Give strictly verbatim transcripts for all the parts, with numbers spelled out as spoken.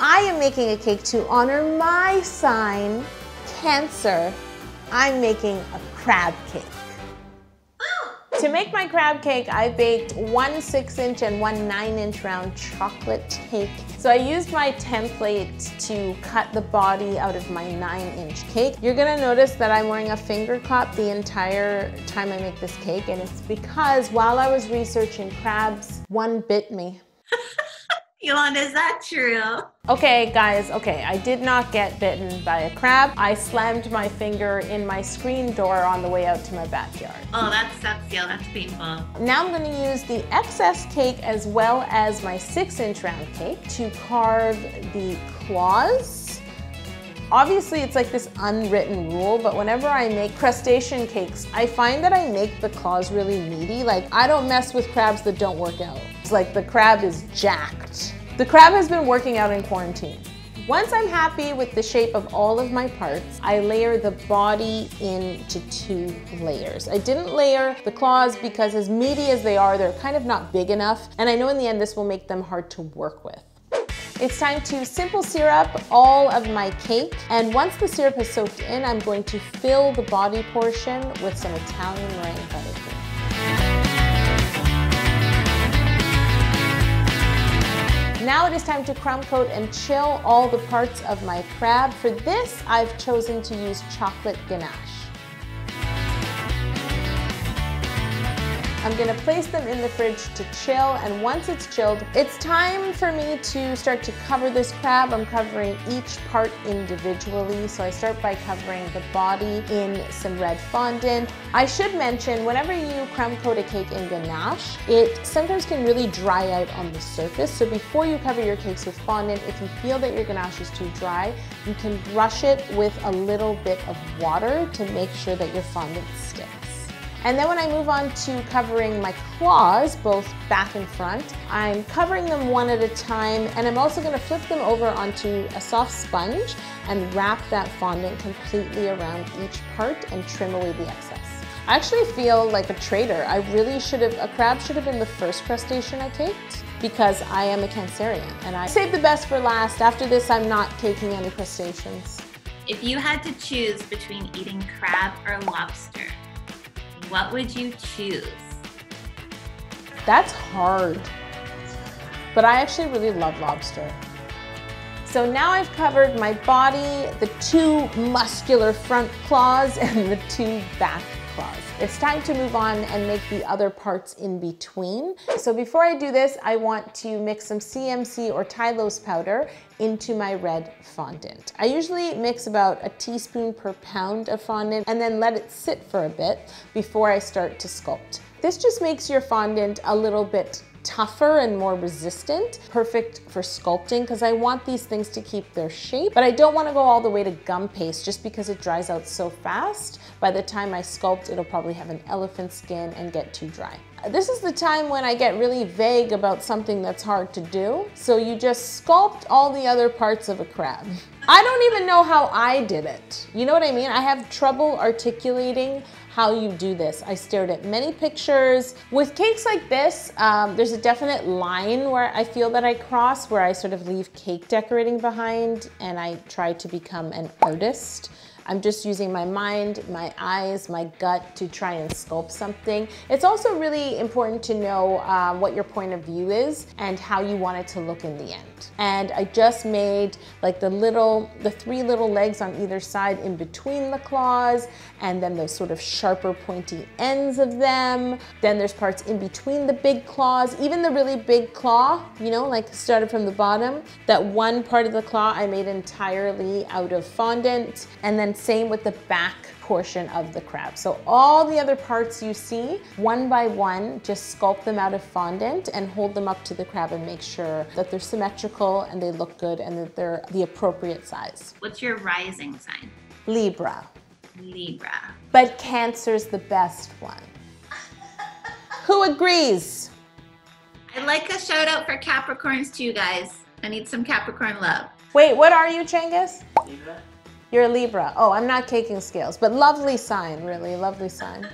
I am making a cake to honor my sign, Cancer. I'm making a crab cake. To make my crab cake, I baked one six inch and one nine inch round chocolate cake. So I used my template to cut the body out of my nine inch cake. You're gonna notice that I'm wearing a finger cup the entire time I make this cake, and it's because while I was researching crabs, one bit me. Yolanda, is that true? Okay, guys, okay, I did not get bitten by a crab. I slammed my finger in my screen door on the way out to my backyard. Oh, that sucks, Yo, that's painful. Now I'm gonna use the excess cake as well as my six inch round cake to carve the claws. Obviously, it's like this unwritten rule, but whenever I make crustacean cakes, I find that I make the claws really meaty. Like, I don't mess with crabs that don't work out. It's like the crab is jacked. The crab has been working out in quarantine. Once I'm happy with the shape of all of my parts, I layer the body into two layers. I didn't layer the claws because as meaty as they are, they're kind of not big enough, and I know in the end this will make them hard to work with. It's time to simple syrup all of my cake, and once the syrup is soaked in, I'm going to fill the body portion with some Italian meringue buttercream. Now it is time to crumb coat and chill all the parts of my crab. For this, I've chosen to use chocolate ganache. I'm gonna place them in the fridge to chill, and once it's chilled, it's time for me to start to cover this crab. I'm covering each part individually, so I start by covering the body in some red fondant. I should mention, whenever you crumb coat a cake in ganache, it sometimes can really dry out on the surface, so before you cover your cakes with fondant, if you feel that your ganache is too dry, you can brush it with a little bit of water to make sure that your fondant sticks. And then when I move on to covering my claws, both back and front, I'm covering them one at a time, and I'm also gonna flip them over onto a soft sponge and wrap that fondant completely around each part and trim away the excess. I actually feel like a traitor. I really should have, a crab should have been the first crustacean I caked, because I am a Cancerian, and I saved the best for last. After this, I'm not caking any crustaceans. If you had to choose between eating crab or lobster, what would you choose? That's hard, but I actually really love lobster. So now I've covered my body, the two muscular front claws and the two back claws. It's time to move on and make the other parts in between. So before I do this, I want to mix some C M C or Tylose powder into my red fondant. I usually mix about a teaspoon per pound of fondant and then let it sit for a bit before I start to sculpt. This just makes your fondant a little bit tougher and more resistant, perfect for sculpting, because I want these things to keep their shape, but I don't want to go all the way to gum paste just because it dries out so fast. By the time I sculpt, it'll probably have an elephant skin and get too dry. This is the time when I get really vague about something that's hard to do, so you just sculpt all the other parts of a crab. I don't even know how I did it. You know what I mean? I have trouble articulating how you do this. I stared at many pictures. With cakes like this, um, there's a definite line where I feel that I cross, where I sort of leave cake decorating behind and I try to become an artist. I'm just using my mind, my eyes, my gut to try and sculpt something. It's also really important to know uh, what your point of view is and how you want it to look in the end. And I just made like the little, the three little legs on either side in between the claws, and then those sort of sharper pointy ends of them. Then there's parts in between the big claws, even the really big claw, you know, like started from the bottom. That one part of the claw I made entirely out of fondant, and then same with the back portion of the crab. So all the other parts you see, one by one, just sculpt them out of fondant and hold them up to the crab and make sure that they're symmetrical and they look good and that they're the appropriate size. What's your rising sign? Libra. Libra. But Cancer's the best one. Who agrees? I'd like a shout out for Capricorns too, guys. I need some Capricorn love. Wait, what are you, Cengiz? Libra. You're a Libra. Oh, I'm not caking scales, but lovely sign, really, lovely sign.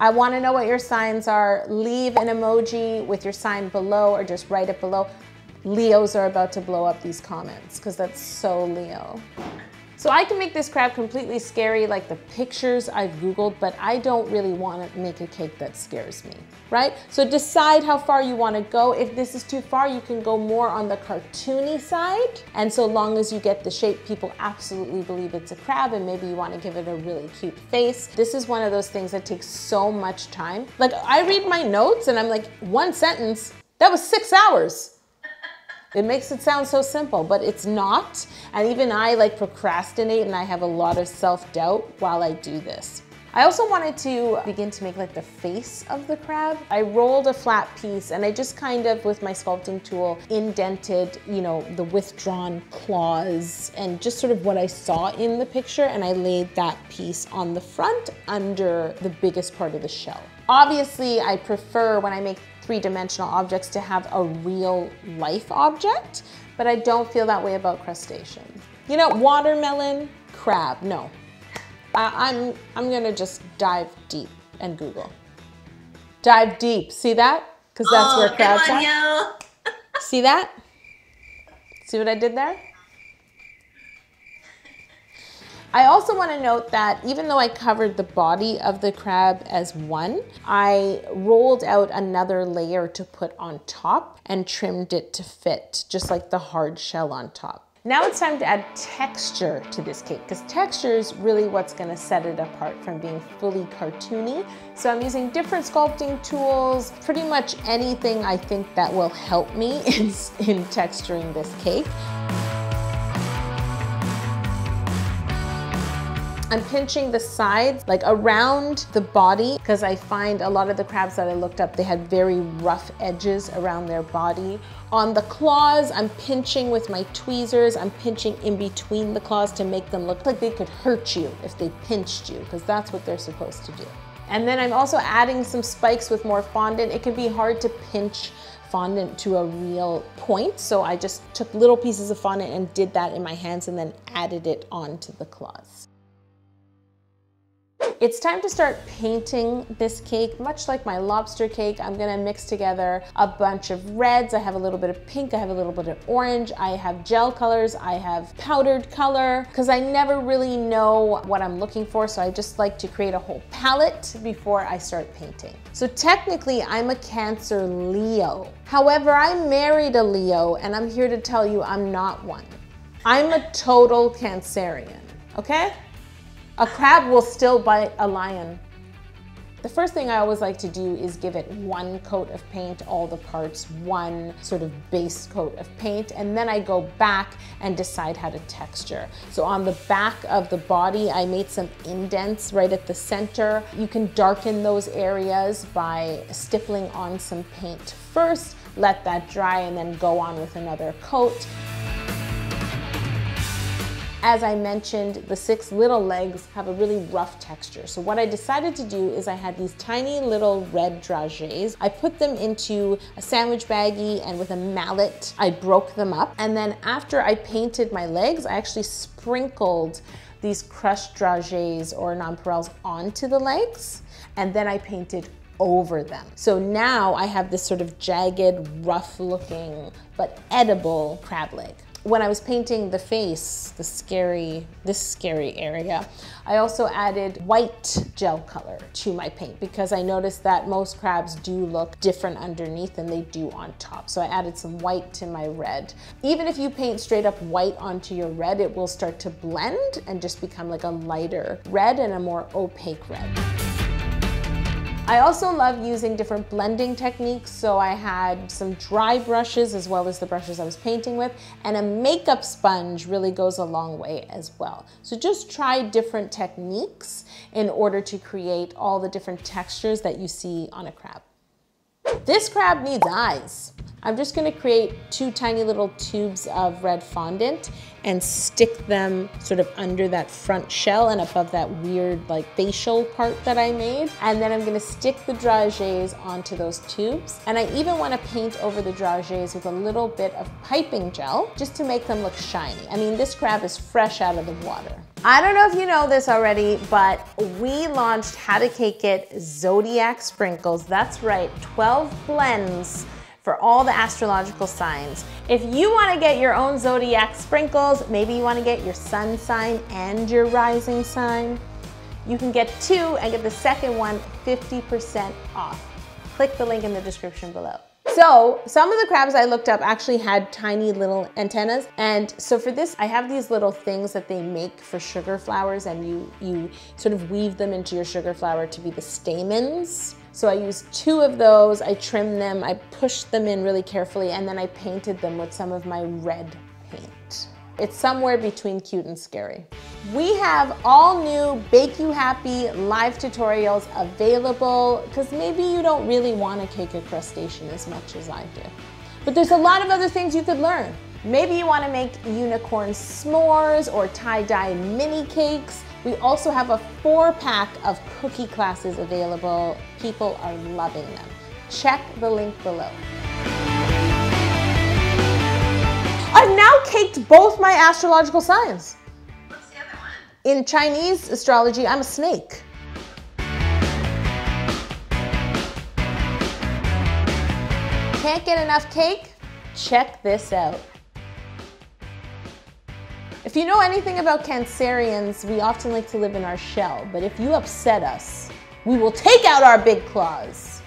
I want to know what your signs are. Leave an emoji with your sign below or just write it below. Leos are about to blow up these comments because that's so Leo. So I can make this crab completely scary like the pictures I've Googled, but I don't really want to make a cake that scares me, right? So decide how far you want to go. If this is too far, you can go more on the cartoony side. And so long as you get the shape, people absolutely believe it's a crab, and maybe you want to give it a really cute face. This is one of those things that takes so much time. Like, I read my notes and I'm like, one sentence, that was six hours. It makes it sound so simple, but it's not. And even I like procrastinate, and I have a lot of self-doubt while I do this. I also wanted to begin to make like the face of the crab. I rolled a flat piece and I just kind of, with my sculpting tool, indented, you know, the withdrawn claws and just sort of what I saw in the picture, and I laid that piece on the front under the biggest part of the shell. Obviously, I prefer when I make three-dimensional objects to have a real life object, but I don't feel that way about crustaceans. You know, watermelon, crab, no. I, I'm, I'm gonna just dive deep and Google. Dive deep, see that? Because that's oh, where crabs good one, are. Yo. See that? See what I did there? I also want to note that even though I covered the body of the crab as one, I rolled out another layer to put on top and trimmed it to fit, just like the hard shell on top. Now it's time to add texture to this cake, because texture is really what's going to set it apart from being fully cartoony. So I'm using different sculpting tools, pretty much anything I think that will help me in, in texturing this cake. I'm pinching the sides, like around the body, because I find a lot of the crabs that I looked up, they had very rough edges around their body. On the claws, I'm pinching with my tweezers. I'm pinching in between the claws to make them look like they could hurt you if they pinched you, because that's what they're supposed to do. And then I'm also adding some spikes with more fondant. It can be hard to pinch fondant to a real point, so I just took little pieces of fondant and did that in my hands and then added it onto the claws. It's time to start painting this cake. Much like my lobster cake, I'm gonna mix together a bunch of reds. I have a little bit of pink, I have a little bit of orange, I have gel colors, I have powdered color, because I never really know what I'm looking for, so I just like to create a whole palette before I start painting. So technically, I'm a Cancer Leo. However, I married a Leo, and I'm here to tell you I'm not one. I'm a total Cancerian, okay? A crab will still bite a lion. The first thing I always like to do is give it one coat of paint, all the parts, one sort of base coat of paint, and then I go back and decide how to texture. So on the back of the body, I made some indents right at the center. You can darken those areas by stippling on some paint first, let that dry, and then go on with another coat. As I mentioned, the six little legs have a really rough texture. So what I decided to do is I had these tiny little red dragées. I put them into a sandwich baggie, and with a mallet, I broke them up. And then after I painted my legs, I actually sprinkled these crushed dragées or nonpareils onto the legs, and then I painted over them. So now I have this sort of jagged, rough looking, but edible crab leg. When I was painting the face, the scary, this scary area, I also added white gel color to my paint because I noticed that most crabs do look different underneath than they do on top. So I added some white to my red. Even if you paint straight up white onto your red, it will start to blend and just become like a lighter red and a more opaque red. I also love using different blending techniques, so I had some dry brushes as well as the brushes I was painting with, and a makeup sponge really goes a long way as well. So just try different techniques in order to create all the different textures that you see on a crab. This crab needs eyes. I'm just gonna create two tiny little tubes of red fondant and stick them sort of under that front shell and above that weird like facial part that I made. And then I'm gonna stick the dragées onto those tubes. And I even wanna paint over the dragées with a little bit of piping gel just to make them look shiny. I mean, this crab is fresh out of the water. I don't know if you know this already, but we launched How To Cake It Zodiac Sprinkles. That's right, twelve blends for all the astrological signs. If you want to get your own zodiac sprinkles, maybe you want to get your sun sign and your rising sign, you can get two and get the second one fifty percent off. Click the link in the description below. So some of the crabs I looked up actually had tiny little antennas, and so for this I have these little things that they make for sugar flowers, and you, you sort of weave them into your sugar flower to be the stamens. So I used two of those, I trimmed them, I pushed them in really carefully, and then I painted them with some of my red paint. It's somewhere between cute and scary. We have all new Bake You Happy live tutorials available, because maybe you don't really want to cake a crustacean as much as I do. But there's a lot of other things you could learn. Maybe you want to make unicorn s'mores or tie-dye mini cakes. We also have a four pack of cookie classes available. People are loving them. Check the link below. I've now caked both my astrological signs. What's the other one? In Chinese astrology, I'm a snake. Can't get enough cake? Check this out. If you know anything about Cancerians, we often like to live in our shell, but if you upset us, we will take out our big claws.